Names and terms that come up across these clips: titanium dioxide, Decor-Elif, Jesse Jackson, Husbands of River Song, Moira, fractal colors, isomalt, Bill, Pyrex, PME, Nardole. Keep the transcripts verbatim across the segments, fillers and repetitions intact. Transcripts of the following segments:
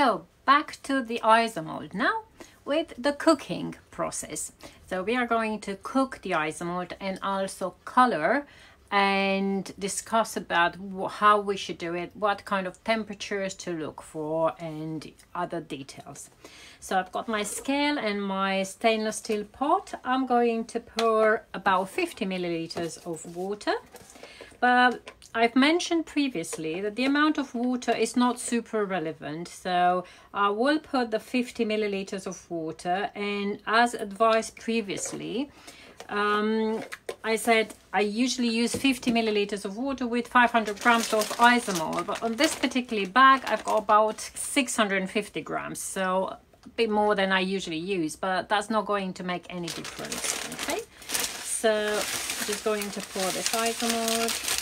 So back to the isomalt now with the cooking process. So we are going to cook the isomalt and also color and discuss about how we should do it, what kind of temperatures to look for and other details. So I've got my scale and my stainless steel pot. I'm going to pour about fifty milliliters of water, but I've mentioned previously that the amount of water is not super relevant, so I will put the fifty milliliters of water. And as advised previously, um, I said I usually use fifty milliliters of water with five hundred grams of isomalt, but on this particular bag I've got about six hundred fifty grams, so a bit more than I usually use, but that's not going to make any difference. Okay, so I'm just going to pour this isomalt.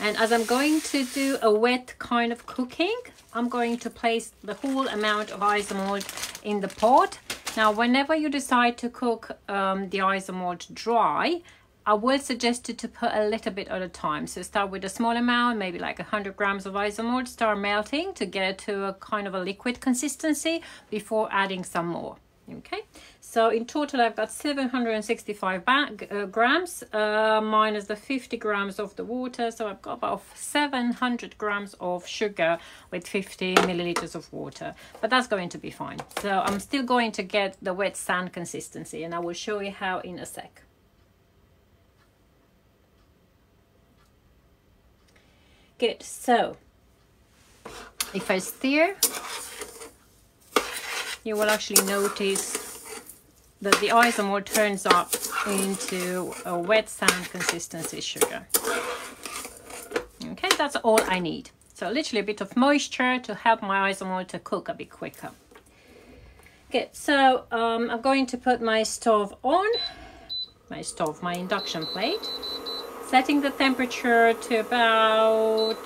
And as I'm going to do a wet kind of cooking, I'm going to place the whole amount of isomalt in the pot. Now, whenever you decide to cook um, the isomalt dry, I will suggest you to put a little bit at a time. So start with a small amount, maybe like one hundred grams of isomalt, start melting to get it to a kind of a liquid consistency before adding some more. Okay, so in total I've got seven hundred sixty-five bag, uh, grams uh, minus the fifty grams of the water, so I've got about seven hundred grams of sugar with fifty milliliters of water, but that's going to be fine. So I'm still going to get the wet sand consistency, and I will show you how in a sec. Good, so if I stir, you will actually notice that the isomalt turns up into a wet sand consistency sugar. Okay, that's all I need. So literally a bit of moisture to help my isomalt to cook a bit quicker. Okay, so um, I'm going to put my stove on, my stove, my induction plate, setting the temperature to about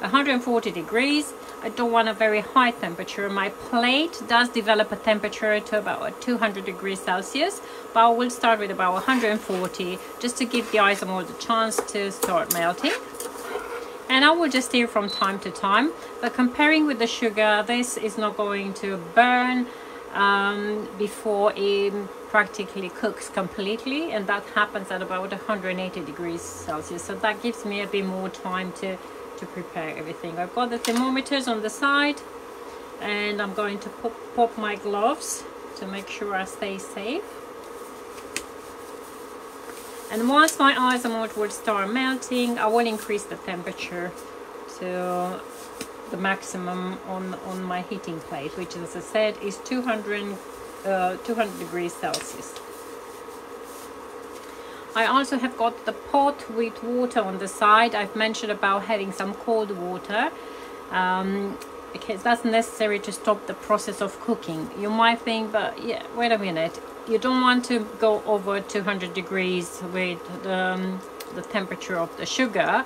one hundred forty degrees. I don't want a very high temperature. My plate does develop a temperature to about two hundred degrees Celsius, but I will start with about one hundred forty just to give the isomalt a chance to start melting. And I will just stir from time to time, but comparing with the sugar, this is not going to burn um, before it practically cooks completely, and that happens at about one hundred eighty degrees Celsius. So that gives me a bit more time to to prepare everything. I've got the thermometers on the side, and I'm going to pop, pop my gloves to make sure I stay safe. And once my isomalt will start melting, I will increase the temperature to the maximum on on my heating plate, which, as I said, is two hundred degrees Celsius. I also have got the pot with water on the side. I've mentioned about having some cold water um, because that's necessary to stop the process of cooking. You might think, but yeah, wait a minute, you don't want to go over two hundred degrees with um, the temperature of the sugar,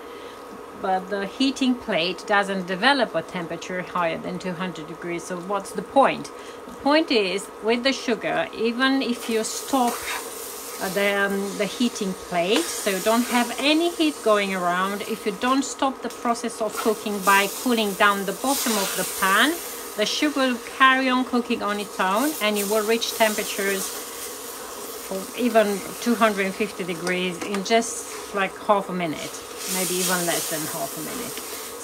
but the heating plate doesn't develop a temperature higher than two hundred degrees, so what's the point? The point is, with the sugar, even if you stop The, um, the heating plate, so you don't have any heat going around, if you don't stop the process of cooking by cooling down the bottom of the pan, the sugar will carry on cooking on its own, and you will reach temperatures of even two hundred fifty degrees in just like half a minute, maybe even less than half a minute.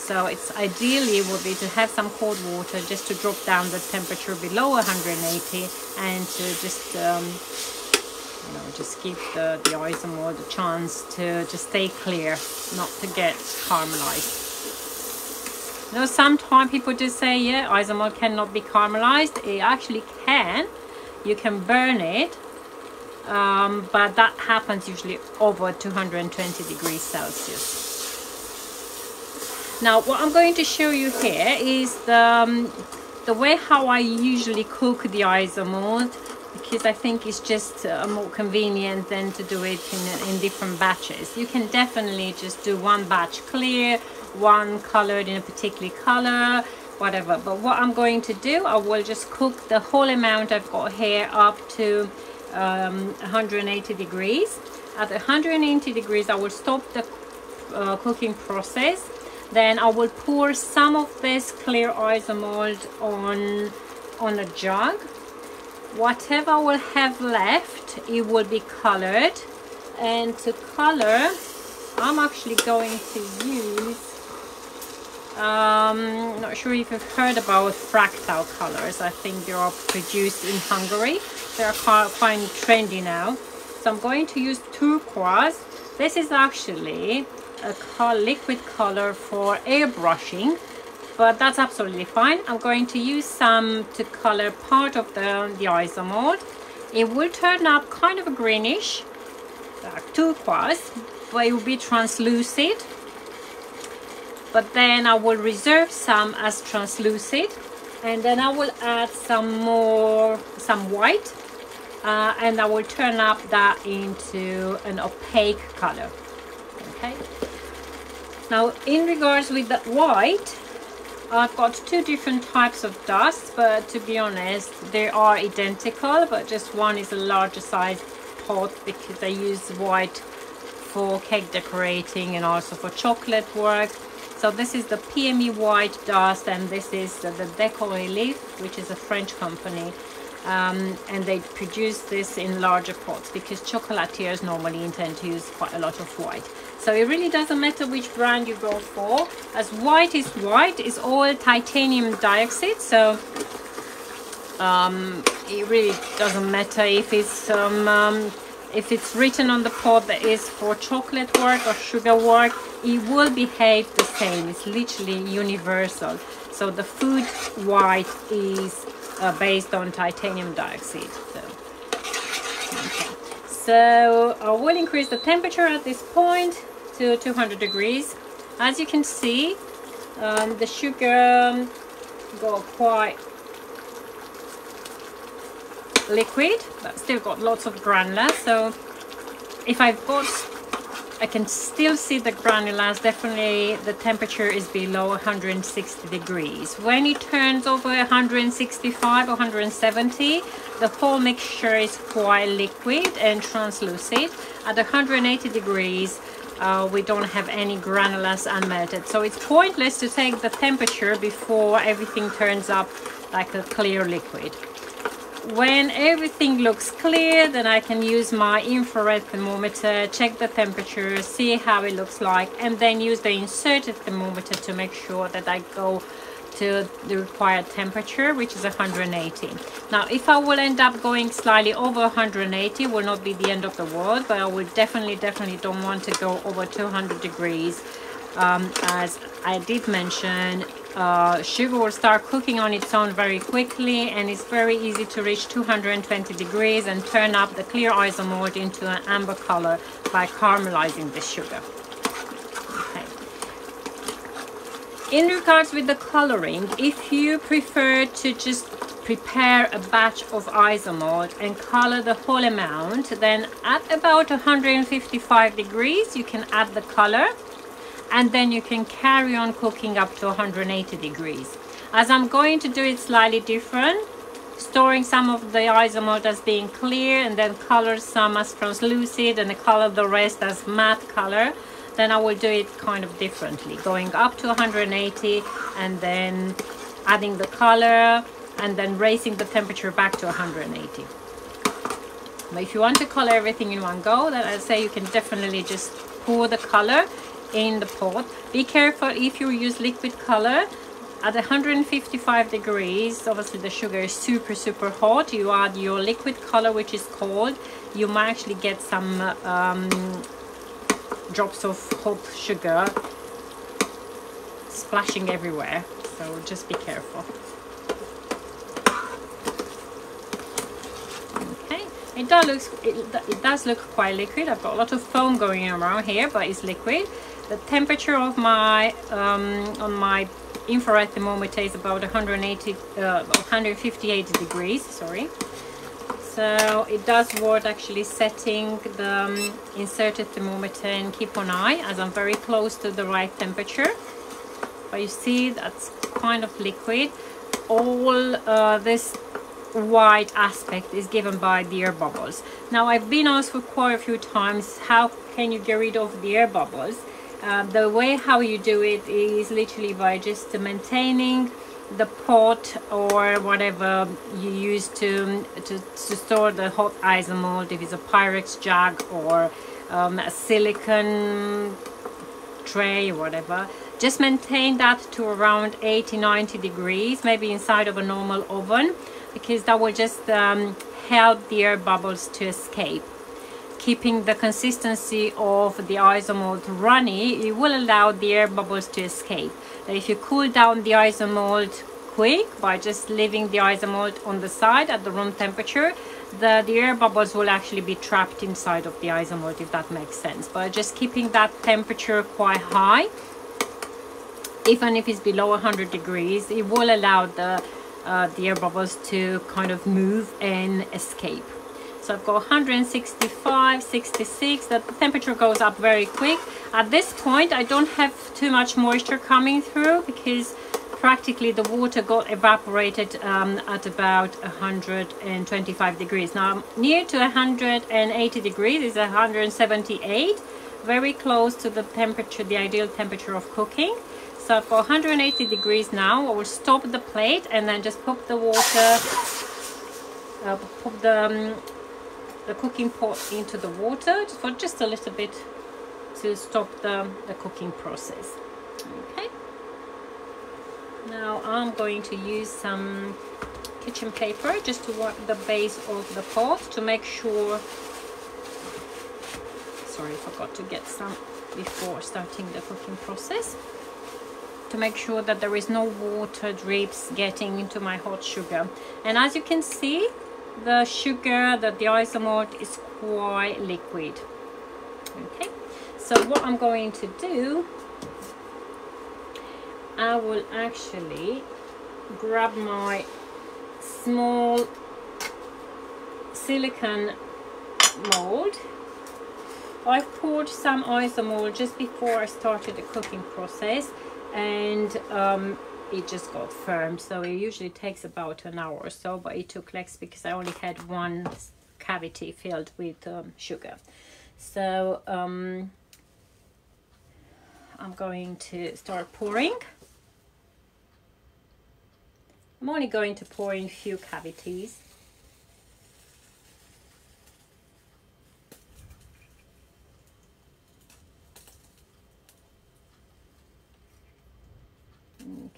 So it's ideally would be to have some cold water just to drop down the temperature below one hundred eighty and to just um, You know, just give the, the isomalt a chance to just stay clear, not to get caramelized. You know, sometimes people just say, yeah, isomalt cannot be caramelized. It actually can. You can burn it, um, but that happens usually over two hundred twenty degrees Celsius. Now, what I'm going to show you here is the, um, the way how I usually cook the isomalt, because I think it's just uh, more convenient than to do it in, in different batches. You can definitely just do one batch clear, one colored in a particular color, whatever. But what I'm going to do, I will just cook the whole amount I've got here up to um, one hundred eighty degrees. At one hundred eighty degrees, I will stop the uh, cooking process, Then I will pour some of this clear isomalt on on a jug. Whatever I will have left, it will be colored. And to color, I'm actually going to use, um not sure if you've heard about fractal colors. I think they are produced in Hungary. They are quite trendy now. So I'm going to use turquoise. This is actually a co liquid color for airbrushing, but that's absolutely fine. I'm going to use some to color part of the, the isomalt. It will turn up kind of a greenish, like turquoise, but it will be translucent. But then I will reserve some as translucent, and then I will add some more, some white, uh, and I will turn up that into an opaque color. Okay. Now, in regards with the white, I've got two different types of dust, but to be honest, they are identical, but just one is a larger size pot because I use white for cake decorating and also for chocolate work. So this is the P M E white dust, and this is the, the Decor-Elif, which is a French company, um, and they produce this in larger pots because chocolatiers normally intend to use quite a lot of white. So it really doesn't matter which brand you go for, as white is white, it's all titanium dioxide, so um, it really doesn't matter if it's um, um, if it's written on the pot that is for chocolate work or sugar work, it will behave the same. It's literally universal. So the food white is uh, based on titanium dioxide. So. Okay. So I will increase the temperature at this point to two hundred degrees. As you can see, um, the sugar got quite liquid, but still got lots of granular. So if I've got, I can still see the granulas. Definitely the temperature is below one hundred sixty degrees. When it turns over one hundred sixty-five or one hundred seventy, the whole mixture is quite liquid and translucent. At one hundred eighty degrees, uh, we don't have any granulas unmelted, so it's pointless to take the temperature before everything turns up like a clear liquid. When everything looks clear, then I can use my infrared thermometer, check the temperature, see how it looks like, and then use the inserted thermometer to make sure that I go to the required temperature, which is one hundred eighty. Now, if I will end up going slightly over one hundred eighty, will not be the end of the world, but I will definitely, definitely don't want to go over two hundred degrees. Um, as I did mention, uh, sugar will start cooking on its own very quickly, and it's very easy to reach two hundred twenty degrees and turn up the clear isomalt into an amber color by caramelizing the sugar. Okay. In regards with the coloring, if you prefer to just prepare a batch of isomalt and color the whole amount, then at about one hundred fifty-five degrees you can add the color, and then you can carry on cooking up to one hundred eighty degrees. As I'm going to do it slightly different, storing some of the isomalt as being clear and then color some as translucent and color the rest as matte color, then I will do it kind of differently, going up to one hundred eighty and then adding the color and then raising the temperature back to one hundred eighty. But if you want to color everything in one go, then I say you can definitely just pour the color in the pot. Be careful if you use liquid color. At one hundred fifty-five degrees, obviously the sugar is super super hot. You add your liquid color, which is cold, you might actually get some um, drops of hot sugar splashing everywhere, so just be careful. It does, look, it, it does look quite liquid. I've got a lot of foam going around here, but it's liquid. The temperature of my um, on my infrared thermometer is about one hundred eighty, uh, one hundred fifty-eight degrees. Sorry. So it does worth actually setting the um, inserted thermometer and keep an eye, as I'm very close to the right temperature. But you see, that's kind of liquid. All uh, this white aspect is given by the air bubbles. Now, I've been asked for quite a few times, how can you get rid of the air bubbles? Uh, the way how you do it is literally by just maintaining the pot or whatever you use to to, to store the hot isomalt, if it's a Pyrex jug or um, a silicone tray, whatever. Just maintain that to around eighty ninety degrees, maybe inside of a normal oven, because that will just um, help the air bubbles to escape. Keeping the consistency of the isomalt runny, it will allow the air bubbles to escape. Now, if you cool down the isomalt quick by just leaving the isomalt on the side at the room temperature, the, the air bubbles will actually be trapped inside of the isomalt, if that makes sense. But just keeping that temperature quite high, even if it's below one hundred degrees, it will allow the, uh, the air bubbles to kind of move and escape. So I've got one sixty-five, sixty-six, the temperature goes up very quick. At this point, I don't have too much moisture coming through because practically the water got evaporated um, at about one hundred twenty-five degrees. Now I'm near to one hundred eighty degrees, it's one seventy-eight, very close to the temperature, the ideal temperature of cooking. So I've got one hundred eighty degrees now. I will stop the plate and then just pop the water, uh, pop the um, the cooking pot into the water for just a little bit to stop the, the cooking process. Okay, now I'm going to use some kitchen paper just to wipe the base of the pot to make sure, sorry, forgot to get some before starting the cooking process, to make sure that there is no water drips getting into my hot sugar. And as you can see, the sugar, that the isomalt is quite liquid. Okay, so what I'm going to do, I will actually grab my small silicone mold. I poured some isomalt just before I started the cooking process, and um, it just got firm, so it usually takes about an hour or so, but it took less because I only had one cavity filled with um, sugar. So um, I'm going to start pouring. I'm only going to pour in a few cavities.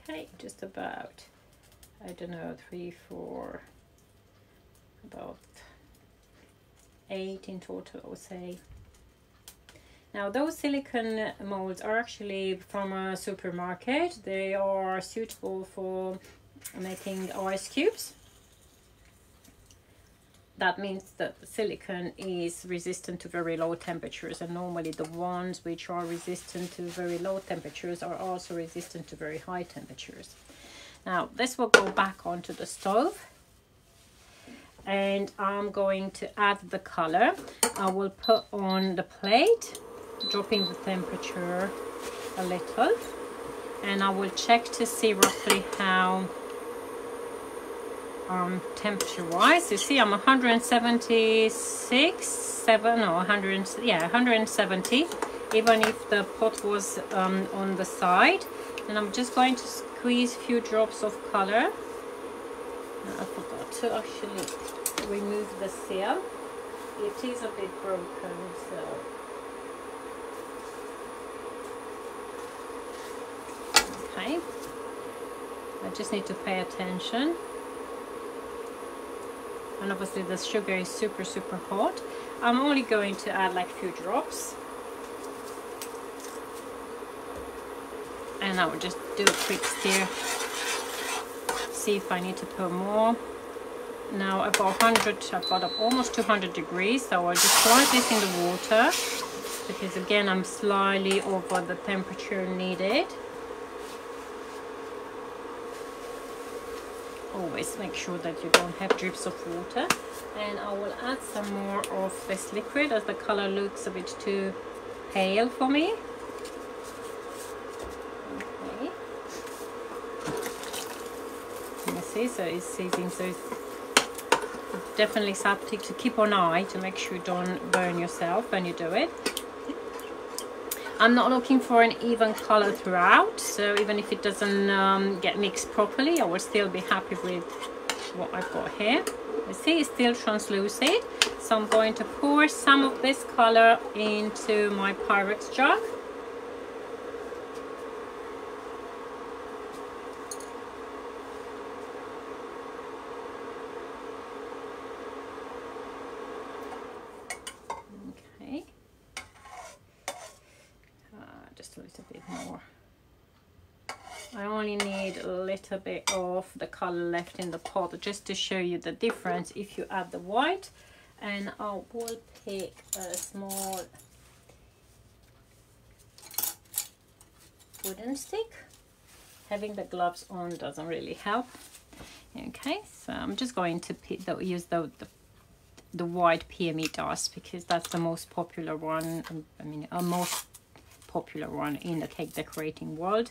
Okay, just about, I don't know, three, four, about eight in total, I would say. Now, those silicone molds are actually from a supermarket. They are suitable for making ice cubes. That means that silicone is resistant to very low temperatures, and normally the ones which are resistant to very low temperatures are also resistant to very high temperatures. Now this will go back onto the stove, and I'm going to add the color. I will put on the plate, dropping the temperature a little, and I will check to see roughly how Um, temperature wise. You see I'm one seventy-six, seven or one hundred, yeah, one seventy, even if the pot was um, on the side. And I'm just going to squeeze a few drops of color. Now, I forgot to actually remove the seal. It is a bit broken, so okay, I just need to pay attention. And obviously the sugar is super super hot. I'm only going to add like a few drops, and I will just do a quick stir, see if I need to put more. Now I've got one hundred, I've got up almost two hundred degrees, so I'll just pour this in the water, because again I'm slightly over the temperature needed. Always make sure that you don't have drips of water. And I will add some more of this liquid as the color looks a bit too pale for me. Okay, you see, so it's seizing, so it's definitely something to keep an eye to make sure you don't burn yourself when you do it. I'm not looking for an even color throughout, so even if it doesn't um, get mixed properly, I will still be happy with what I've got here. You see, it's still translucent, so I'm going to pour some of this color into my Pyrex jar. A bit of the color left in the pot just to show you the difference if you add the white, and I will pick a small wooden stick. Having the gloves on doesn't really help. Okay, so I'm just going to pick the, use the, the the white P M E dust, because that's the most popular one, I mean a most popular one in the cake decorating world.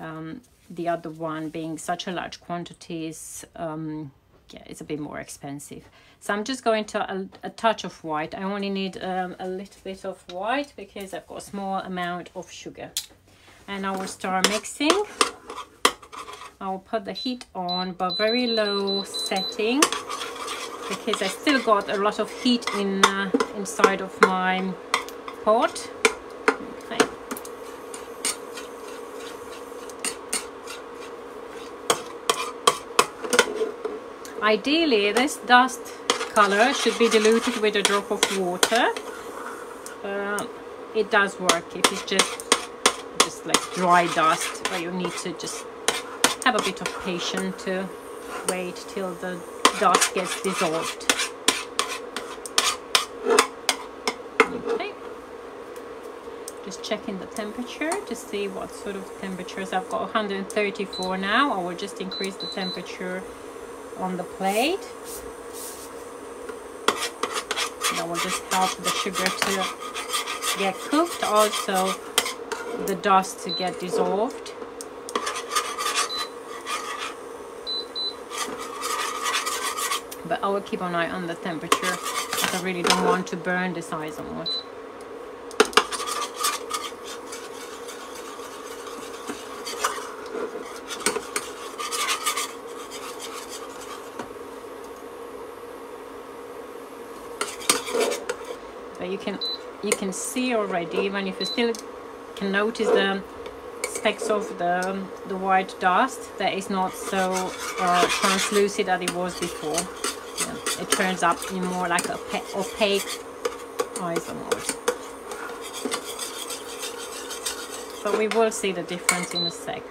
Um, the other one being such a large quantities, um, yeah, it's a bit more expensive. So I'm just going to a, a touch of white. I only need um, a little bit of white because I've got a small amount of sugar, and I will start mixing. I will put the heat on, but very low setting, because I still got a lot of heat in uh, inside of my pot. Ideally, this dust color should be diluted with a drop of water. Uh, it does work if it's just, just like dry dust, but you need to just have a bit of patience to wait till the dust gets dissolved. Okay. Just checking the temperature to see what sort of temperatures. I've got one hundred thirty-four now. I will just increase the temperature on the plate. That will just help the sugar to get cooked, also the dust to get dissolved. But I will keep an eye on the temperature, because I really don't want to burn this isomalt. You can you can see already, even if you still can notice the specks of the the white dust, that is not so uh, translucent as it was before. Yeah, it turns up in more like a opaque isomalt. But we will see the difference in a sec.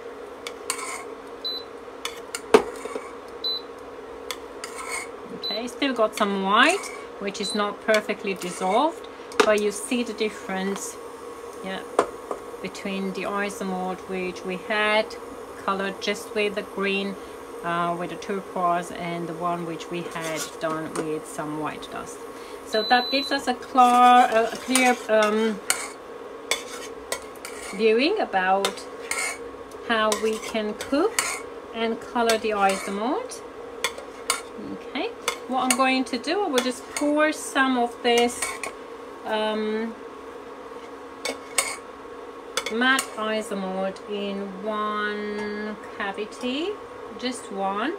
Okay, still got some white, which is not perfectly dissolved, but you see the difference, yeah, between the isomalt which we had colored just with the green, uh, with the turquoise, and the one which we had done with some white dust. So that gives us a clear, a clear um, viewing about how we can cook and color the isomalt. Okay. What I'm going to do, I will just pour some of this um, matte isomalt in one cavity, just one.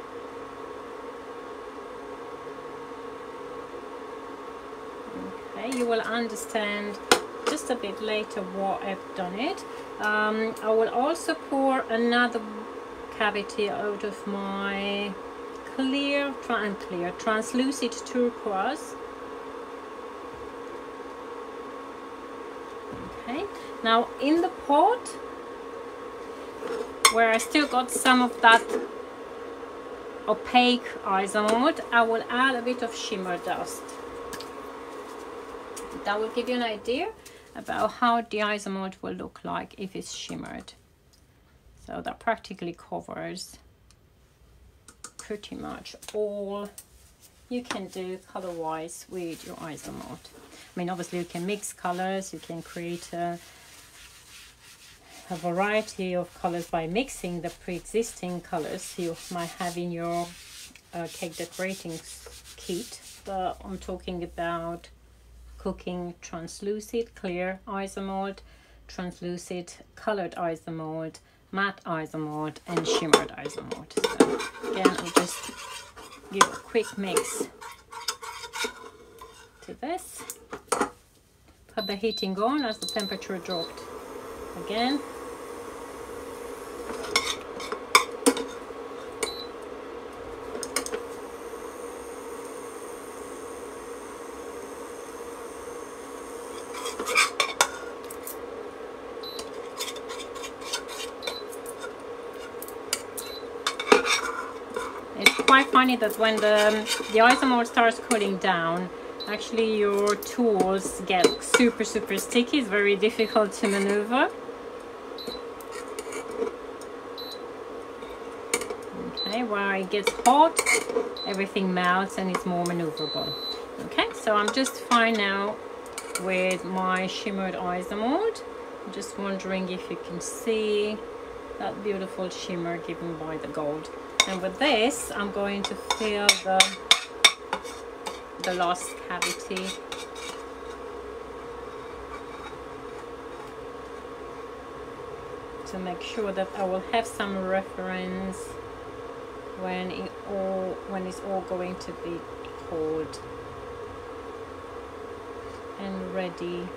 Okay, you will understand just a bit later what I've done it. Um, I will also pour another cavity out of my clear, and clear, translucent turquoise. Okay, now in the pot where I still got some of that opaque isomalt, I will add a bit of shimmer dust. That will give you an idea about how the isomalt will look like if it's shimmered. So that practically covers pretty much all you can do color wise with your isomalt. I mean, obviously you can mix colors, you can create a, a variety of colors by mixing the pre-existing colors you might have in your uh, cake decorating kit, but I'm talking about cooking translucent clear isomalt, translucid, coloured isomalt, matte isomalt and shimmered isomalt. So again, I'll just give a quick mix to this. Put the heating on as the temperature dropped again. It's quite funny that when the, the isomalt starts cooling down, actually your tools get super super sticky. It's very difficult to maneuver. Okay, while it gets hot, everything melts and it's more maneuverable. Okay, so I'm just fine now with my shimmered isomalt. I'm just wondering if you can see that beautiful shimmer given by the gold. And with this, I'm going to fill the, the last cavity. To make sure that I will have some reference when it all when it's all going to be poured and ready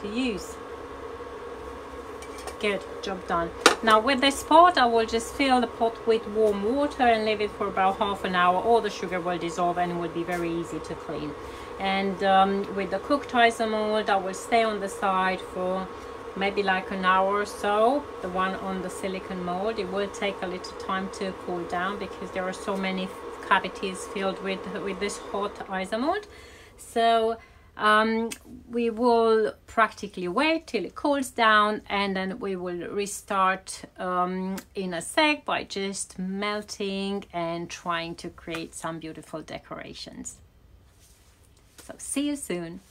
to use. Good, job done. Now with this pot, I will just fill the pot with warm water and leave it for about half an hour. All the sugar will dissolve and it will be very easy to clean. And um, with the cooked isomalt, I will stay on the side for maybe like an hour or so. The one on the silicone mold, it will take a little time to cool down because there are so many cavities filled with with this hot isomalt. So Um, we will practically wait till it cools down and then we will restart um, in a sec by just melting and trying to create some beautiful decorations. So see you soon.